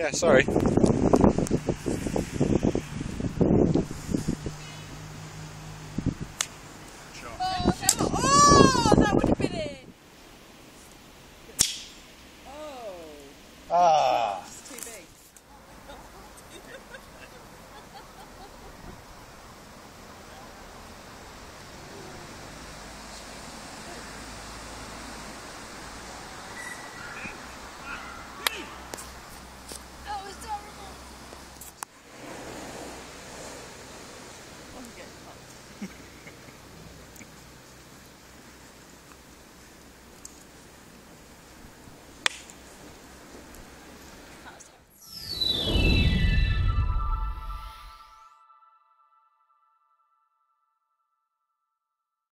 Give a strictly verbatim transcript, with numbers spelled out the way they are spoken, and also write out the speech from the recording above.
Yeah, sorry.